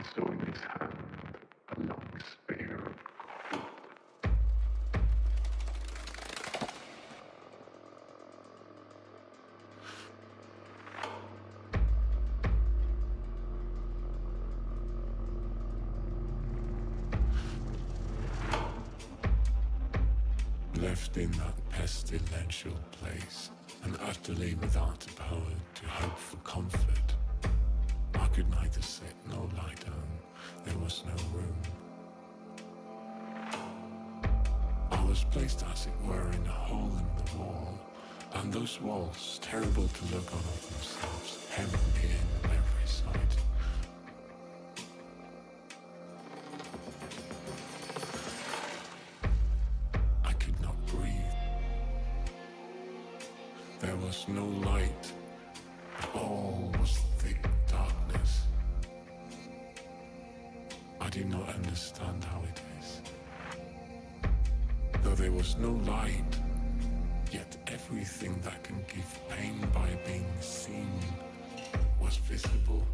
I saw in his hand a long spear of gold. Left in that pestilential place, and utterly without a power to hope for comfort, I could neither sit nor lie down. There was no room. I was placed, as it were, in a hole in the wall, and those walls, terrible to look on of themselves, hemmed me in on every side. There was no light, all was thick darkness. I did not understand how it is. Though there was no light, yet everything that can give pain by being seen was visible.